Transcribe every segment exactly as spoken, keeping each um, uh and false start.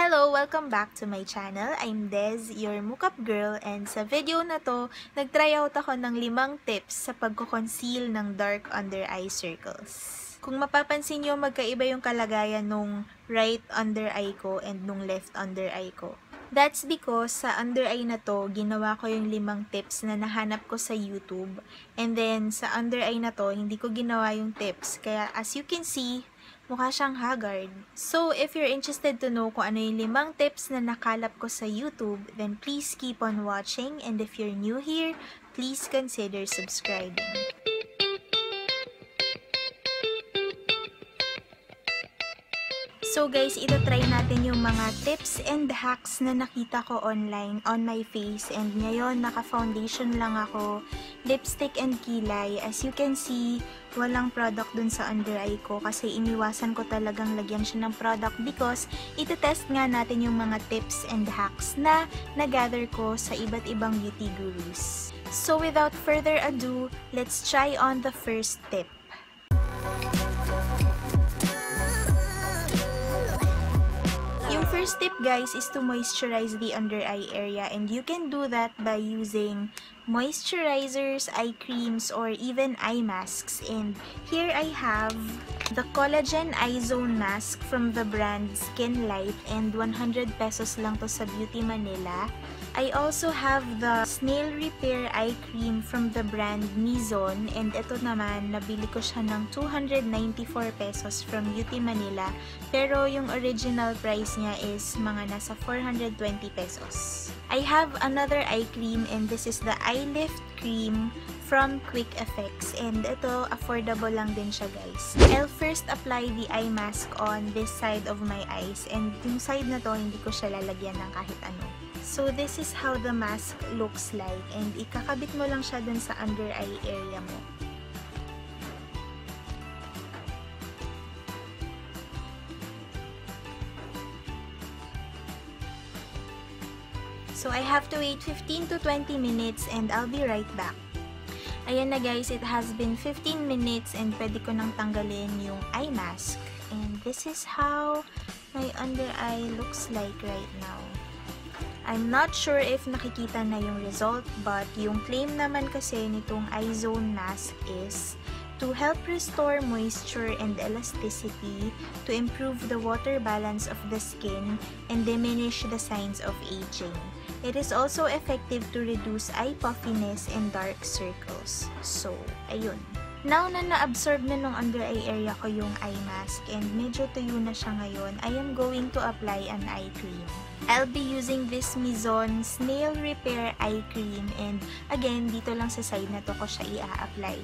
Hello! Welcome back to my channel. I'm Des, your Makeup Girl, and sa video na to, nag-try out ako ng limang tips sa pagko-conceal ng dark under eye circles. Kung mapapansin nyo, magkaiba yung kalagayan nung right under eye ko and nung left under eye ko. That's because sa under eye na to, ginawa ko yung limang tips na nahanap ko sa YouTube. And then, sa under eye na to, hindi ko ginawa yung tips. Kaya, as you can see, mukha siyang haggard. So, if you're interested to know kung ano yung limang tips na nakalap ko sa YouTube, then please keep on watching. And if you're new here, please consider subscribing. So guys, ito try natin yung mga tips and hacks na nakita ko online on my face, and ngayon naka-foundation lang ako, lipstick and kilay. As you can see, walang product dun sa under eye ko kasi iniwasan ko talagang lagyan siya ng product because itetest nga natin yung mga tips and hacks na nagather ko sa iba't ibang beauty gurus. So without further ado, let's try on the first tip. First tip guys is to moisturize the under eye area, and you can do that by using moisturizers, eye creams, or even eye masks. And here I have the Collagen Eyezone Mask from the brand Skin Light, and one hundred pesos lang to sa Beauty Manila. I also have the Snail Repair Eye Cream from the brand Mizon, and ito naman, nabili ko siya ng two hundred ninety-four pesos from Beauty Manila, pero yung original price niya is mga nasa four hundred twenty pesos. I have another eye cream, and this is the Eyelift Cream from Quick F X, and ito, affordable lang din siya guys. I'll first apply the eye mask on this side of my eyes, and yung side na to, hindi ko siya lalagyan ng kahit ano. So this is how the mask looks like, and ikakabit mo lang siya dun sa under eye area mo. So I have to wait fifteen to twenty minutes, and I'll be right back. Ayan na guys, it has been fifteen minutes and pwede ko nang tanggalin yung eye mask. And this is how my under eye looks like right now. I'm not sure if nakikita na yung result, but yung claim naman kasi nitong eye zone mask is to help restore moisture and elasticity, to improve the water balance of the skin, and diminish the signs of aging. It is also effective to reduce eye puffiness and dark circles. So, ayun. Now na na-absorb na nung under eye area ko yung eye mask and medyo tuyo na siya ngayon, I am going to apply an eye cream. I'll be using this Mizon Snail Repair Eye Cream, and again, dito lang sa side na to ko siya i-a-apply.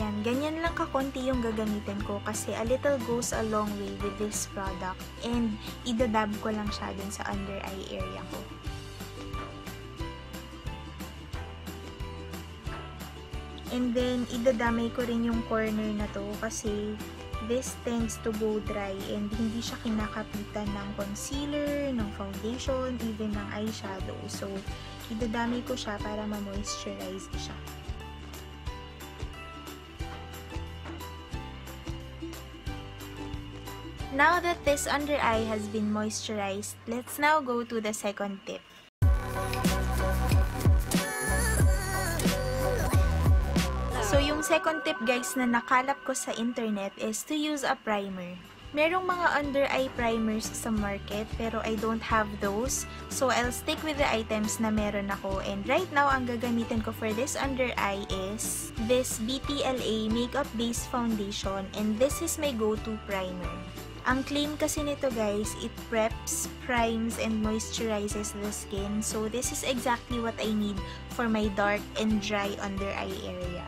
Yan, ganyan lang kakunti yung gagamitin ko kasi a little goes a long way with this product, and idadab ko lang siya dun sa under eye area ko. And then, idadamay ko rin yung corner na to kasi this tends to go dry and hindi siya kinakapitan ng concealer, ng foundation, even ng eyeshadow. So, idadamay ko siya para ma-moisturize siya. Now that this under eye has been moisturized, let's now go to the second tip. So, yung second tip guys na nakalap ko sa internet is to use a primer. Merong mga under eye primers sa market, pero I don't have those. So, I'll stick with the items na meron ako. And right now, ang gagamitin ko for this under eye is this B T L A Makeup Base Foundation. And this is my go-to primer. Ang claim kasi nito guys, it preps, primes, and moisturizes the skin. So, this is exactly what I need for my dark and dry under eye area.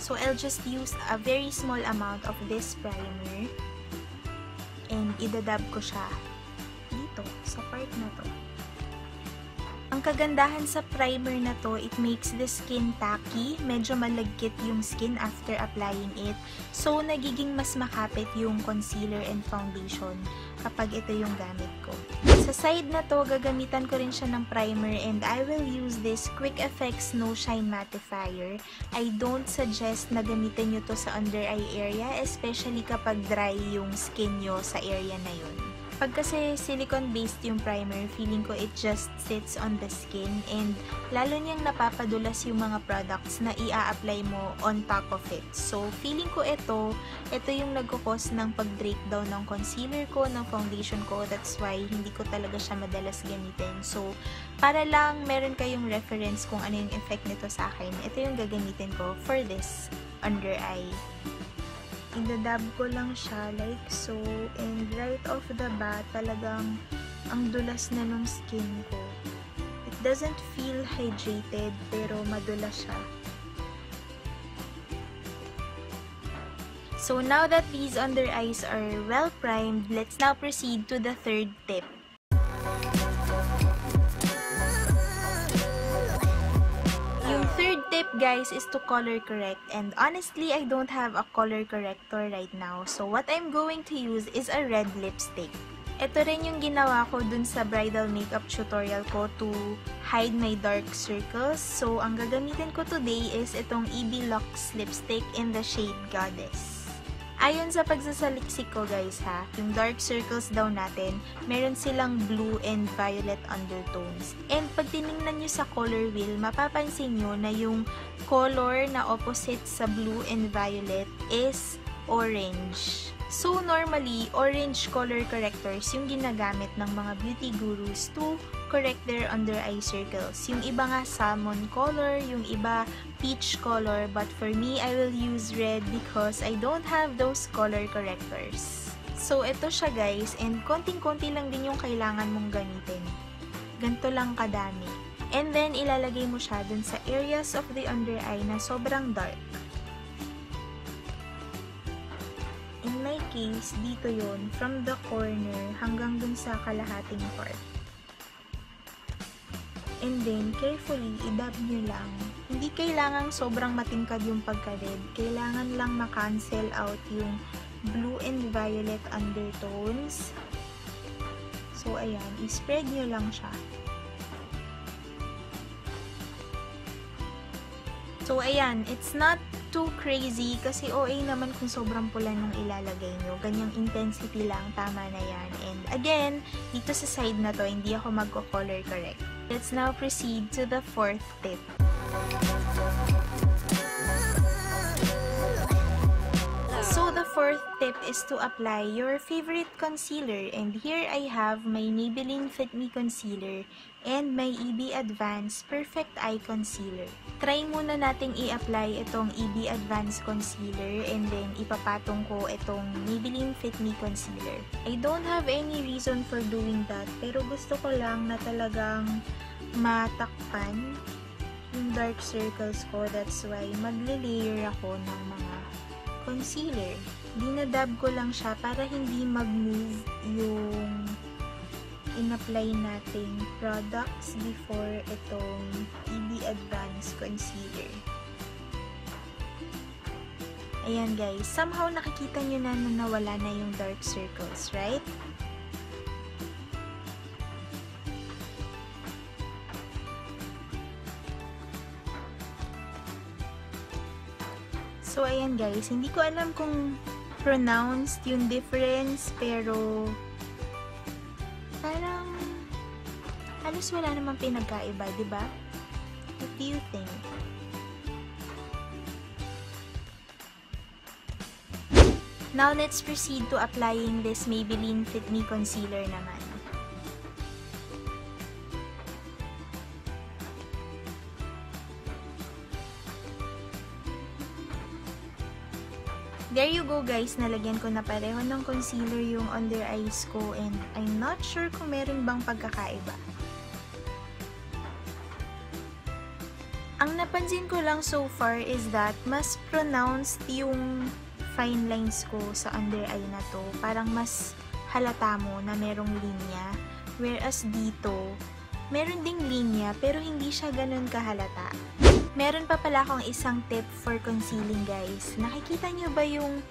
So, I'll just use a very small amount of this primer and idadab ko siya dito, sa part na to. Ang kagandahan sa primer na to, it makes the skin tacky, medyo malagkit yung skin after applying it. So, nagiging mas makapit yung concealer and foundation kapag ito yung gamit ko. Sa side na to, gagamitan ko rin siya ng primer, and I will use this Quick F X No Shine Mattifier. I don't suggest na gamitin nyo to sa under eye area, especially kapag dry yung skin nyo sa area na yun. Pag kasi silicone-based yung primer, feeling ko it just sits on the skin and lalo niyang napapadulas yung mga products na i-a-apply mo on top of it. So, feeling ko ito, ito yung nagkukos ng pag-breakdown ng concealer ko, ng foundation ko. That's why hindi ko talaga siya madalas gamitin. So, para lang meron kayong reference kung ano yung effect nito sa akin, ito yung gagamitin ko for this under eye. Idadab ko lang siya like so, and right off the bat talagang ang dulas na nung skin ko. It doesn't feel hydrated pero madulas siya. So now that these under eyes are well primed, let's now proceed to the third tip. Tip, guys, is to color correct, and honestly I don't have a color corrector right now, so what I'm going to use is a red lipstick. Ito rin yung ginawa ko dun sa bridal makeup tutorial ko to hide my dark circles. So ang gagamitin ko today is itong E B Luxe lipstick in the shade Goddess. Ayon sa pagsasaliksik ko, guys, ha, yung dark circles daw natin, meron silang blue and violet undertones. And pag tinignan nyo sa color wheel, mapapansin nyo na yung color na opposite sa blue and violet is orange. So normally, orange color correctors yung ginagamit ng mga beauty gurus to correct their under eye circles. Yung iba nga salmon color, yung iba peach color, but for me, I will use red because I don't have those color correctors. So, ito siya, guys, and konting-konti lang din yung kailangan mong gamitin. Ganto lang kadami. And then, ilalagay mo siya dun sa areas of the under eye na sobrang dark. In my case, dito yun, from the corner hanggang dun sa kalahating part. And then, carefully, idab nyo lang. Hindi kailangan sobrang matingkad yung pagka-red. Kailangan lang ma-cancel out yung blue and violet undertones. So, ayan. I-spread nyo lang siya. So, ayan. It's not too crazy kasi O A naman kung sobrang pula nung ilalagay nyo. Ganyang intensity lang. Tama na yan. And again, dito sa side na to, hindi ako magko-color correct. Let's now proceed to the fourth tip. So the fourth tip is to apply your favorite concealer, and here I have my Maybelline Fit Me Concealer and my E B Advanced Perfect Eye Concealer. Try muna nating i-apply itong E B Advanced Concealer and then ipapatong ko itong Maybelline Fit Me Concealer. I don't have any reason for doing that, pero gusto ko lang na talagang matakpan yung dark circles ko. That's why magle-layer ako ng mga concealer. Dinadab ko lang siya para hindi mag-move yung in-apply nating products before itong E B Advanced Concealer. Ayan, guys. Somehow nakikita nyo na na nawala na yung dark circles, right? So, ayan, guys. Hindi ko alam kung pronounced yung difference, pero parang halos wala namang pinagkaiba, diba? What do you think? Now, let's proceed to applying this Maybelline Fit Me Concealer naman. There you go, guys. Nalagyan ko na pareho ng concealer yung under eyes ko, and I'm not sure kung meron bang pagkakaiba. Ang napansin ko lang so far is that mas pronounced yung fine lines ko sa under eye na to. Parang mas halata mo na merong linya. Whereas dito, meron ding linya pero hindi siya ganun kahalata. Meron pa pala akong isang tip for concealing, guys. Nakikita nyo ba yung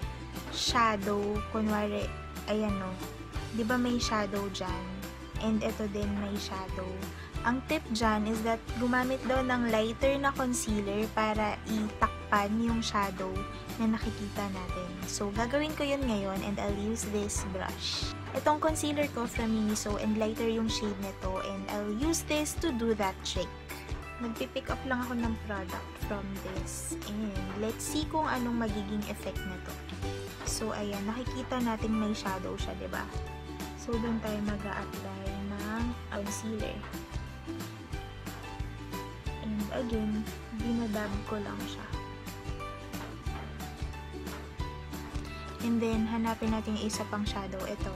shadow? Kunwari, ayan o. Diba may shadow dyan? And ito din may shadow. Ang tip dyan is that gumamit daw ng lighter na concealer para itakpan matangkad yung shadow na nakikita natin. So, gagawin ko yun ngayon and I'll use this brush. Itong concealer ko from Miniso and lighter yung shade nito and I'll use this to do that trick. Nagpipick up lang ako ng product from this and let's see kung anong magiging effect nito. So, ayan, nakikita natin may shadow siya, diba? So, doon tayo mag-a-apply ng concealer. And again, binadab ko lang siya. And then, hanapin natin yung isa pang shadow. Ito.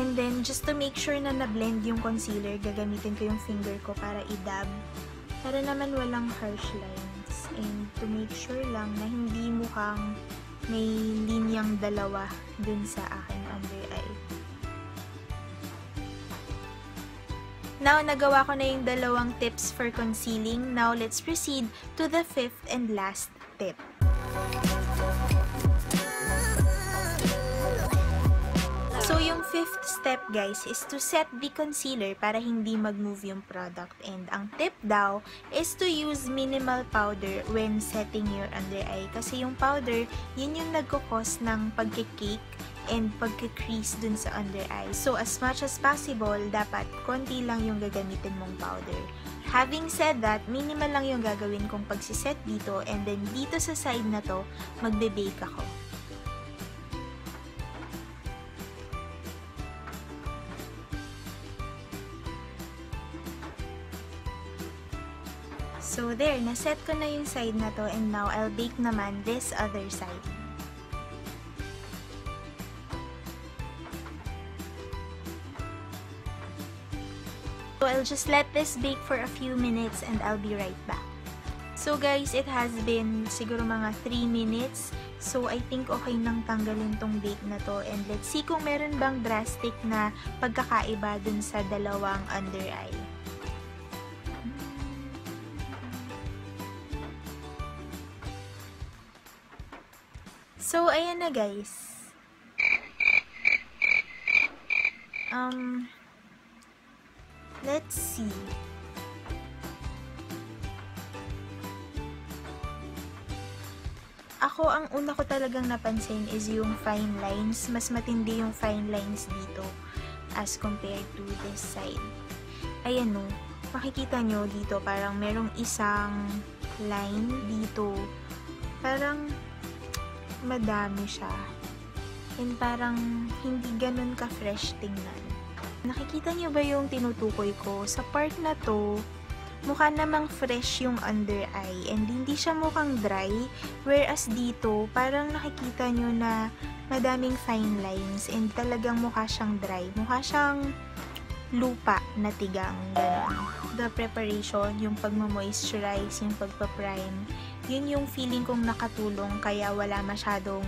And then, just to make sure na na-blend yung concealer, gagamitin ko yung finger ko para i-dab. Para naman walang harsh lines. And to make sure lang na hindi mukhang may linyang dalawa dun sa akin under eye. Now, nagawa ko na yung dalawang tips for concealing. Now, let's proceed to the fifth and last tip. So, yung fifth step, guys, is to set the concealer para hindi mag-move yung product. And ang tip daw is to use minimal powder when setting your under eye. Kasi yung powder, yun yung nagkakos ng pagkikake and pagkikrease dun sa under eye. So, as much as possible, dapat konti lang yung gagamitin mong powder. Having said that, minimal lang yung gagawin kong pagsiset dito. And then, dito sa side na to, magbe-bake ako. So there, na-set ko na yung side na to and now I'll bake naman this other side. So I'll just let this bake for a few minutes and I'll be right back. So guys, it has been siguro mga three minutes. So I think okay nang tanggalin tong bake na to and let's see kung meron bang drastic na pagkakaiba dun sa dalawang under eye. So, ayan na guys. Um, let's see. Ako, ang una ko talagang napansin is yung fine lines. Mas matindi yung fine lines dito as compared to this side. Ayan no, makikita nyo dito parang merong isang line dito. Parang madami siya. And parang hindi ganun ka-fresh tingnan. Nakikita niyo ba yung tinutukoy ko? Sa part na to, mukha namang fresh yung under eye. And hindi siya mukhang dry. Whereas dito, parang nakikita niyo na madaming fine lines. And talagang mukha siyang dry. Mukha siyang lupa na tigang. Ganun. The preparation, yung pagmamoisturize, yung pagpaprime, yun yung feeling kong nakatulong kaya wala masyadong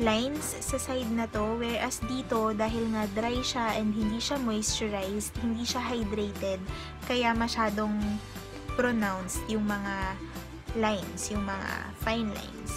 lines sa side na to. Whereas dito, dahil nga dry siya and hindi siya moisturized, hindi siya hydrated, kaya masyadong pronounced yung mga lines, yung mga fine lines.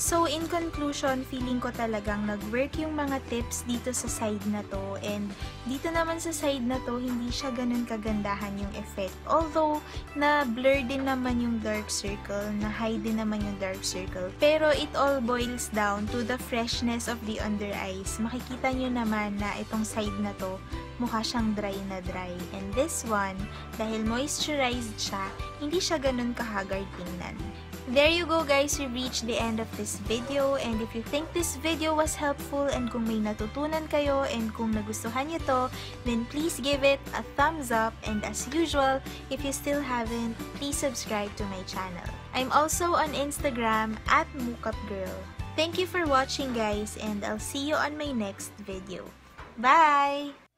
So, in conclusion, feeling ko talagang nag-work yung mga tips dito sa side na to. And dito naman sa side na to, hindi siya ganun kagandahan yung effect. Although, na-blur din naman yung dark circle, na-hide din naman yung dark circle. Pero it all boils down to the freshness of the under eyes. Makikita nyo naman na itong side na to, mukha siyang dry na dry. And this one, dahil moisturized siya, hindi siya ganun kahagard tingnan. There you go guys, we've reached the end of this video. And if you think this video was helpful and kung may natutunan kayo and kung nagustuhan nyo to, then please give it a thumbs up. And as usual, if you still haven't, please subscribe to my channel. I'm also on Instagram at MookupGirl. Thank you for watching guys and I'll see you on my next video. Bye!